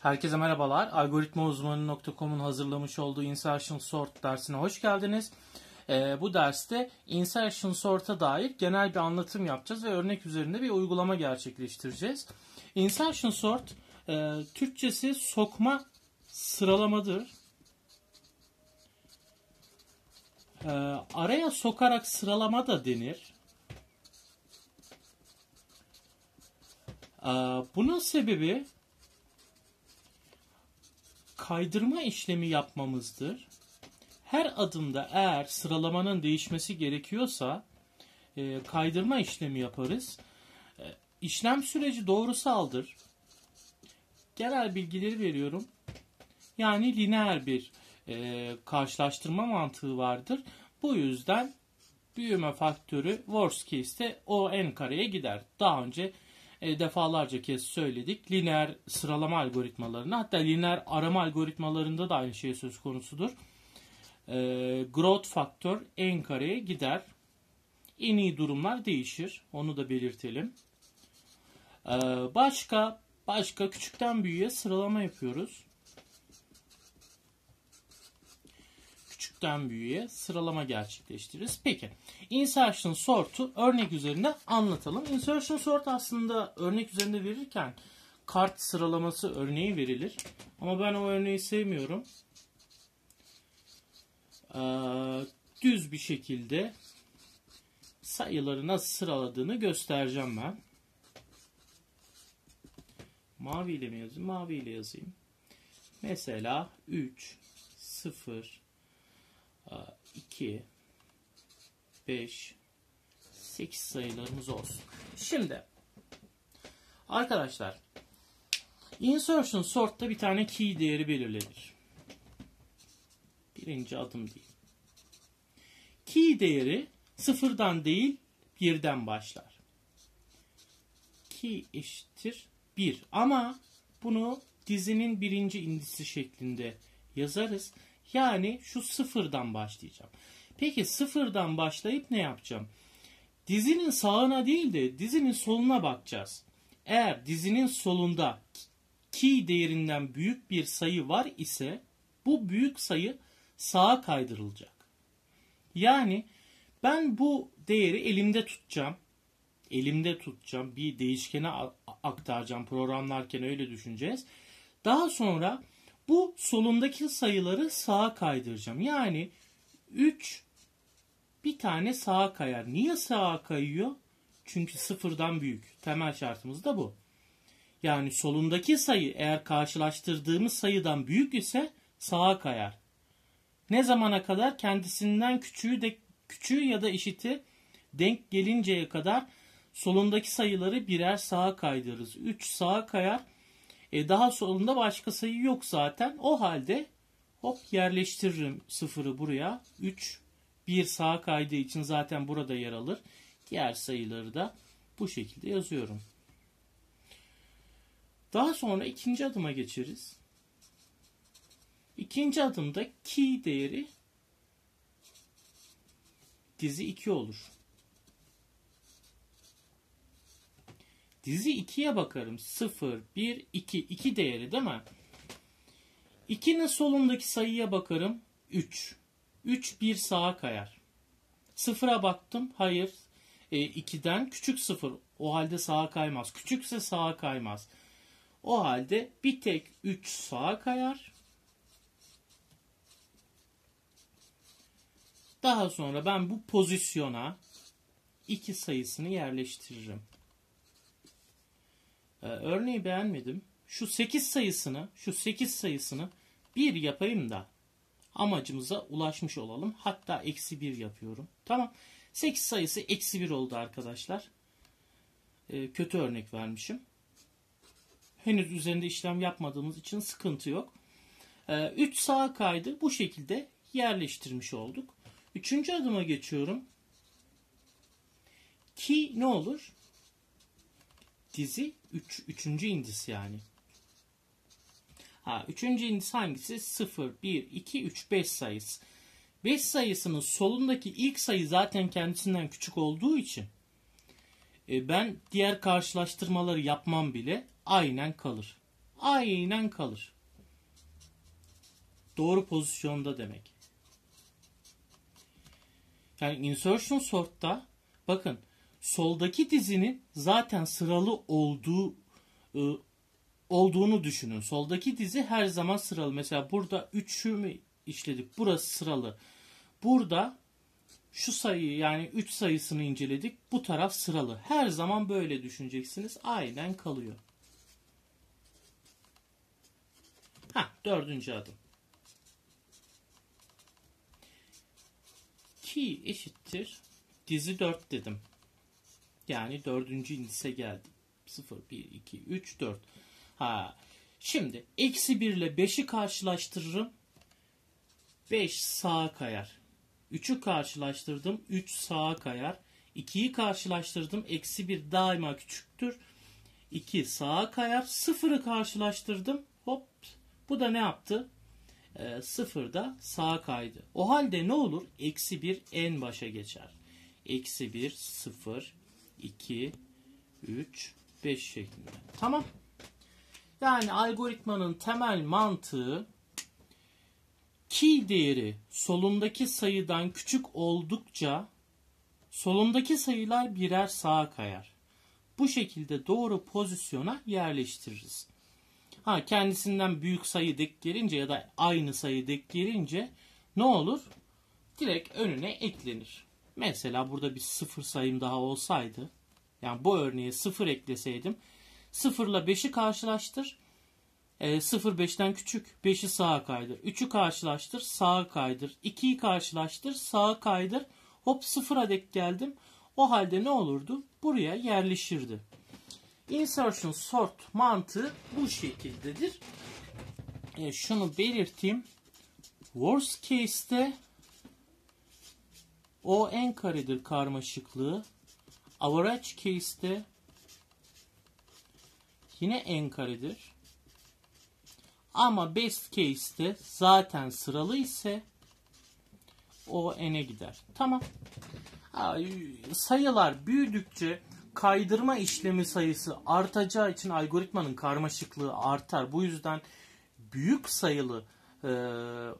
Herkese merhabalar. Algoritmauzmanı.com'un hazırlamış olduğu Insertion Sort dersine hoş geldiniz. Bu derste Insertion Sort'a dair genel bir anlatım yapacağız ve örnek üzerinde bir uygulama gerçekleştireceğiz. Insertion Sort, Türkçesi sokma sıralamadır. Araya sokarak sıralama da denir. Bunun sebebi kaydırma işlemi yapmamızdır. Her adımda eğer sıralamanın değişmesi gerekiyorsa kaydırma işlemi yaparız. İşlem süreci doğrusaldır. Genel bilgileri veriyorum. Yani lineer bir karşılaştırma mantığı vardır. Bu yüzden büyüme faktörü worst case'te o n kareye gider. Daha önce defalarca kez söyledik. Lineer sıralama algoritmalarında, hatta lineer arama algoritmalarında da aynı şey söz konusudur. Growth faktör n kareye gider. En iyi durumlar değişir. Onu da belirtelim. Başka küçükten büyüğe sıralama yapıyoruz. Küçükten büyüğe sıralama gerçekleştiririz. Peki, Insertion Sort'u örnek üzerinde anlatalım. Insertion Sort aslında örnek üzerinde verirken kart sıralaması örneği verilir. Ama ben o örneği sevmiyorum. Düz bir şekilde sayıları nasıl sıraladığını göstereceğim ben. Mavi ile mi yazayım? Mavi ile yazayım. Mesela 3, 0, 2, 5, 8 sayılarımız olsun. Şimdi arkadaşlar, Insertion Sort'ta bir tane key değeri belirlenir. Birinci adım değil. Key değeri sıfırdan değil birden başlar. Key eşittir 1. Ama bunu dizinin birinci indisi şeklinde yazarız. Yani şu sıfırdan başlayacağım. Peki sıfırdan başlayıp ne yapacağım? Dizinin sağına değil de dizinin soluna bakacağız. Eğer dizinin solunda key değerinden büyük bir sayı var ise bu büyük sayı sağa kaydırılacak. Yani ben bu değeri elimde tutacağım. Bir değişkene aktaracağım. Programlarken öyle düşüneceğiz. Daha sonra bu solundaki sayıları sağa kaydıracağım. Yani 3 bir tane sağa kayar. Niye sağa kayıyor? Çünkü sıfırdan büyük. Temel şartımız da bu. Yani solundaki sayı eğer karşılaştırdığımız sayıdan büyük ise sağa kayar. Ne zamana kadar? Kendisinden küçüğü ya da eşiti denk gelinceye kadar solundaki sayıları birer sağa kaydırırız. 3 sağa kayar. Daha solunda başka sayı yok zaten. O halde hop yerleştiririm 0'ı buraya. 3, 1 sağa kaydığı için zaten burada yer alır. Diğer sayıları da bu şekilde yazıyorum. Daha sonra ikinci adıma geçeriz. İkinci adımda key değeri dizi 2 olur. Dizi 2'ye bakarım. 0, 1, 2. 2 değeri değil mi? 2'nin solundaki sayıya bakarım. 3. 3, 1 sağa kayar. 0'a baktım. Hayır. 2'den küçük 0. O halde sağa kaymaz. Küçükse sağa kaymaz. O halde bir tek 3 sağa kayar. Daha sonra ben bu pozisyona 2 sayısını yerleştiririm. Örneği beğenmedim. Şu 8 sayısını 1 yapayım da amacımıza ulaşmış olalım. Hatta eksi 1 yapıyorum. Tamam. 8 sayısı eksi 1 oldu arkadaşlar. Kötü örnek vermişim. Henüz üzerinde işlem yapmadığımız için sıkıntı yok. 3 sağa kaydı. Bu şekilde yerleştirmiş olduk. Üçüncü adıma geçiyorum. Ki ne olur? Dizi 3. Üçüncü indis yani. Üçüncü indis hangisi? 0, 1, 2, 3, 5 sayısı. 5 sayısının solundaki ilk sayı zaten kendisinden küçük olduğu için ben diğer karşılaştırmaları yapmam bile, aynen kalır. aynen kalır. Doğru pozisyonda demek. Yani insertion sort'ta bakın soldaki dizinin zaten sıralı olduğunu düşünün. Soldaki dizi her zaman sıralı. Mesela burada 3'ü mü işledik? Burası sıralı. Burada şu sayıyı yani 3 sayısını inceledik. Bu taraf sıralı. Her zaman böyle düşüneceksiniz. Aynen kalıyor. Ha, dördüncü adım. Key eşittir. Dizi 4 dedim. Yani dördüncü indise geldim. 0, 1, 2, 3, 4. Ha. Şimdi eksi 1 ile 5'i karşılaştırırım. 5 sağa kayar. 3'ü karşılaştırdım. 3 sağa kayar. 2'yi karşılaştırdım. Eksi 1 daima küçüktür. 2 sağa kayar. 0'ı karşılaştırdım. Hop. Bu da ne yaptı? 0 da sağa kaydı. O halde ne olur? Eksi 1 en başa geçer. Eksi 1, 0, 2, 3, 5 şeklinde. Tamam. Yani algoritmanın temel mantığı key değeri solundaki sayıdan küçük oldukça solundaki sayılar birer sağa kayar. Bu şekilde doğru pozisyona yerleştiririz. Ha, kendisinden büyük sayı denk gelince ya da aynı sayı denk gelince ne olur? Direkt önüne eklenir. Mesela burada bir 0 sayım daha olsaydı, yani bu örneğe 0 ekleseydim, 0 ile 5'i karşılaştır. 0 5'ten küçük. 5'i sağa kaydır. 3'ü karşılaştır. Sağa kaydır. 2'yi karşılaştır. Sağa kaydır. Hop 0'a dek geldim. O halde ne olurdu? Buraya yerleşirdi. Insertion sort mantığı bu şekildedir. Şunu belirteyim. Worst case'te o n karedir karmaşıklığı. Average case'te yine n karedir. Ama best case'te zaten sıralı ise o n'e gider. Tamam. Sayılar büyüdükçe kaydırma işlemi sayısı artacağı için algoritmanın karmaşıklığı artar. Bu yüzden büyük sayılı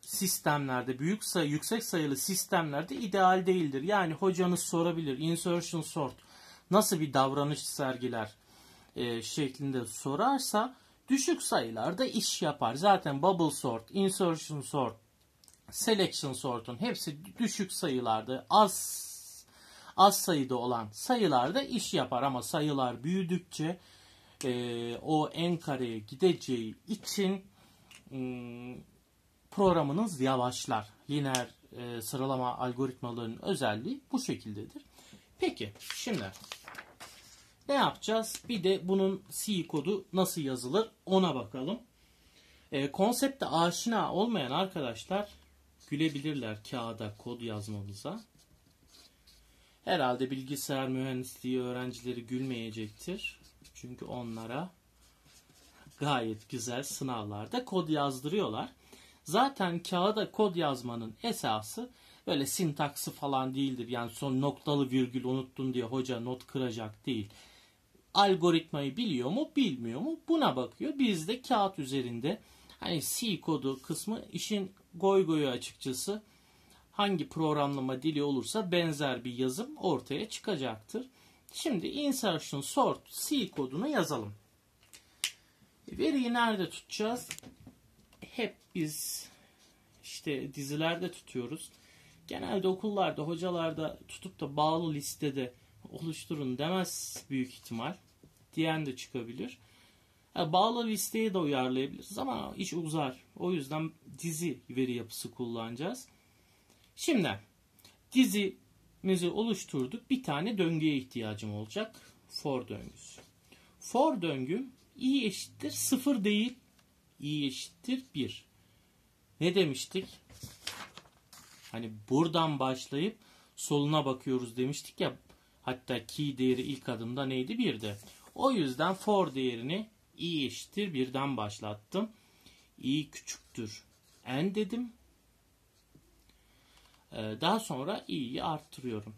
sistemlerde, yüksek sayılı sistemlerde ideal değildir. Yani hocanız sorabilir. Insertion sort nasıl bir davranış sergiler şeklinde sorarsa düşük sayılarda iş yapar. Zaten bubble sort, insertion sort, selection sort'un hepsi düşük sayılarda, az sayıda olan sayılarda iş yapar. Ama sayılar büyüdükçe o n kareye gideceği için programınız yavaşlar. Lineer sıralama algoritmalarının özelliği bu şekildedir. Peki şimdi ne yapacağız? Bir de bunun C kodu nasıl yazılır ona bakalım. Konsepte aşina olmayan arkadaşlar gülebilirler kağıda kod yazmamıza. Herhalde bilgisayar mühendisliği öğrencileri gülmeyecektir. Çünkü onlara gayet güzel sınavlarda kod yazdırıyorlar. Zaten kağıda kod yazmanın esası böyle sintaksı falan değildir. Yani son noktalı virgül unuttun diye hoca not kıracak değil. Algoritmayı biliyor mu, bilmiyor mu? Buna bakıyor. Biz de kağıt üzerinde hani C kodu kısmı işin goygoyu açıkçası. Hangi programlama dili olursa benzer bir yazım ortaya çıkacaktır. Şimdi insertion sort C kodunu yazalım. Veriyi nerede tutacağız? Hep biz işte dizilerde tutuyoruz. Genelde okullarda, hocalarda tutup da bağlı listede oluşturun demez büyük ihtimal. Diyen de çıkabilir. Yani bağlı listeye de uyarlayabiliriz ama iş uzar. O yüzden dizi veri yapısı kullanacağız. Şimdi dizimizi oluşturduk. Bir tane döngüye ihtiyacım olacak. For döngüsü. For döngüm i eşittir 0 değil. i eşittir 1. Ne demiştik? Hani buradan başlayıp soluna bakıyoruz demiştik ya. Hatta key değeri ilk adımda neydi? 1'di. O yüzden for değerini i eşittir 1'den başlattım. i küçüktür n dedim. Daha sonra i'yi arttırıyorum.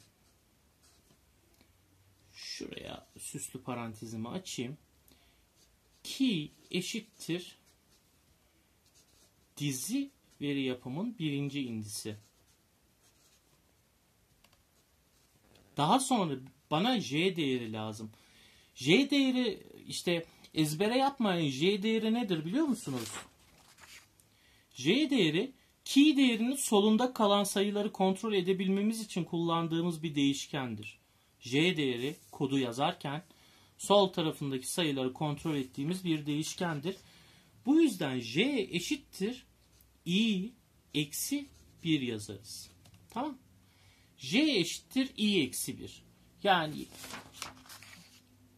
Şuraya süslü parantezimi açayım. key eşittir dizi veri yapımın birinci indisi. Daha sonra bana J değeri lazım. J değeri işte ezbere yapmayın. J değeri nedir biliyor musunuz? J değeri key değerinin solunda kalan sayıları kontrol edebilmemiz için kullandığımız bir değişkendir. J değeri kodu yazarken sol tarafındaki sayıları kontrol ettiğimiz bir değişkendir. Bu yüzden J eşittir i eksi 1 yazarız. Tamam. J eşittir i eksi 1. Yani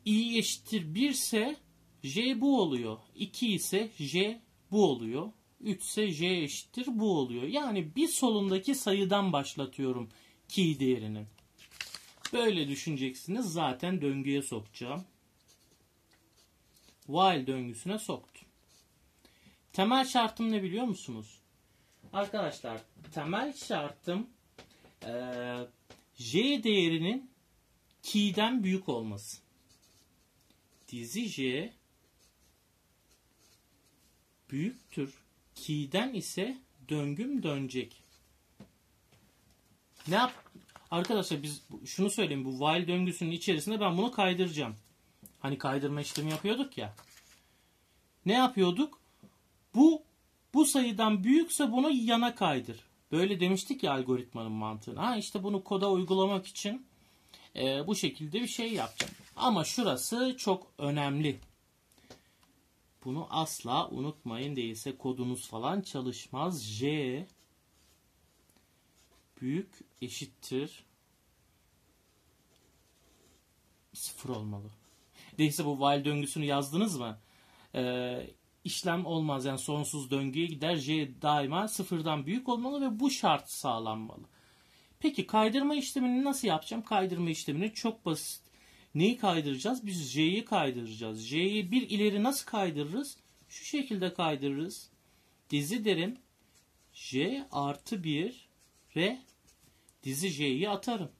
i eşittir 1 ise J bu oluyor. 2 ise J bu oluyor. 3 ise J eşittir bu oluyor. Yani bir solundaki sayıdan başlatıyorum key değerini. Böyle düşüneceksiniz. Zaten döngüye sokacağım. While döngüsüne soktum. Temel şartım ne biliyor musunuz? Arkadaşlar temel şartım J değerinin key'den büyük olması. Dizi J büyüktür key'den ise döngüm dönecek. Ne yap? Arkadaşlar biz şunu söyleyeyim, bu while döngüsünün içerisinde ben bunu kaydıracağım. Hani kaydırma işlemi yapıyorduk ya. Ne yapıyorduk? Bu sayıdan büyükse bunu yana kaydır. Böyle demiştik ya algoritmanın mantığını. Ha işte bunu koda uygulamak için bu şekilde bir şey yapacağım. Ama şurası çok önemli. Bunu asla unutmayın, değilse kodunuz falan çalışmaz. J büyük eşittir 0 olmalı. Değilse bu while döngüsünü yazdınız mı? İşlem olmaz, yani sonsuz döngüye gider. J daima 0'dan büyük olmalı ve bu şart sağlanmalı. Peki kaydırma işlemini nasıl yapacağım? Kaydırma işlemini çok basit. Neyi kaydıracağız? Biz J'yi kaydıracağız. J'yi bir ileri nasıl kaydırırız? Şu şekilde kaydırırız. Dizi derim. J artı 1 ve dizi J'yi atarım.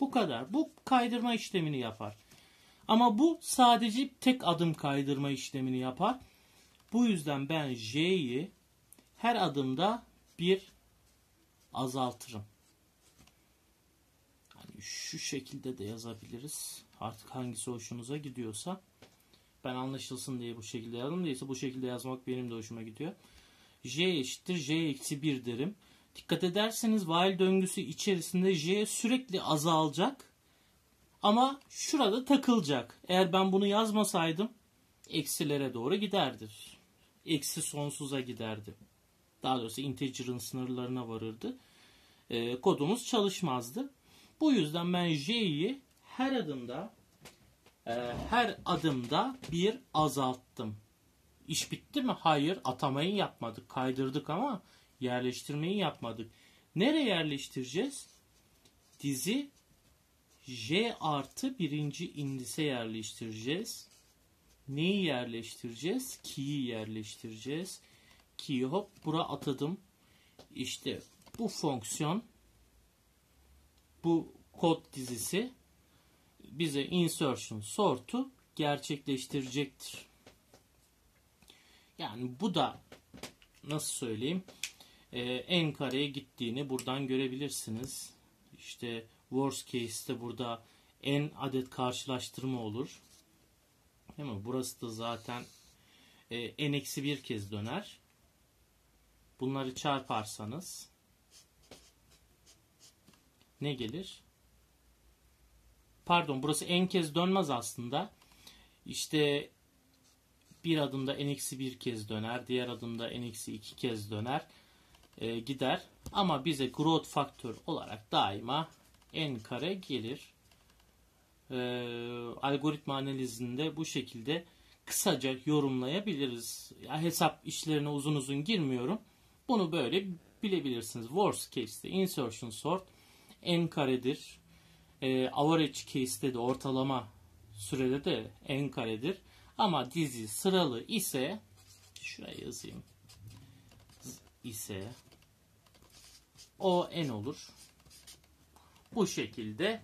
Bu kadar. Bu kaydırma işlemini yapar. Ama bu sadece tek adım kaydırma işlemini yapar. Bu yüzden ben J'yi her adımda bir azaltırım. Hani şu şekilde de yazabiliriz. Artık hangisi hoşunuza gidiyorsa. Ben anlaşılsın diye bu şekilde yazdım. Değilse bu şekilde yazmak benim de hoşuma gidiyor. J eşittir J eksi 1 derim. Dikkat ederseniz while döngüsü içerisinde J sürekli azalacak. Ama şurada takılacak. Eğer ben bunu yazmasaydım eksilere doğru giderdir. Eksi sonsuza giderdi. Daha doğrusu integer'ın sınırlarına varırdı. Kodumuz çalışmazdı. Bu yüzden ben J'yi her adımda bir azalttım. İş bitti mi? Hayır. Atamayı yapmadık. Kaydırdık ama yerleştirmeyi yapmadık. Nereye yerleştireceğiz? Dizi J artı birinci indise yerleştireceğiz. Neyi yerleştireceğiz? Key'i yerleştireceğiz. Key'i hop bura atadım. İşte bu fonksiyon, bu kod dizisi bize insertion sort'u gerçekleştirecektir. Yani bu da nasıl söyleyeyim? En kareye gittiğini buradan görebilirsiniz. İşte worst case'te burada en adet karşılaştırma olur. Değil mi? Burası da zaten n-1 kez döner. Bunları çarparsanız ne gelir? Pardon, burası n kez dönmez aslında. İşte bir adımda n-1 kez döner. Diğer adımda n-2 kez döner. Gider. Ama bize growth faktör olarak daima n kare gelir. Algoritma analizinde bu şekilde kısaca yorumlayabiliriz. Ya, hesap işlerine uzun uzun girmiyorum. Bunu böyle bilebilirsiniz. Worst case'de insertion sort n karedir. Average case'de de ortalama sürede de n karedir. Ama dizi sıralı ise şuraya yazayım. İse o n olur. Bu şekilde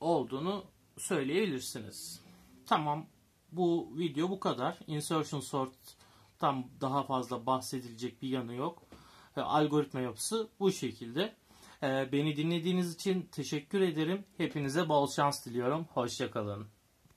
olduğunu söyleyebilirsiniz. Tamam. Bu video bu kadar. Insertion Sort'tan daha fazla bahsedilecek bir yanı yok. Algoritma yapısı bu şekilde. Beni dinlediğiniz için teşekkür ederim. Hepinize bol şans diliyorum. Hoşça kalın.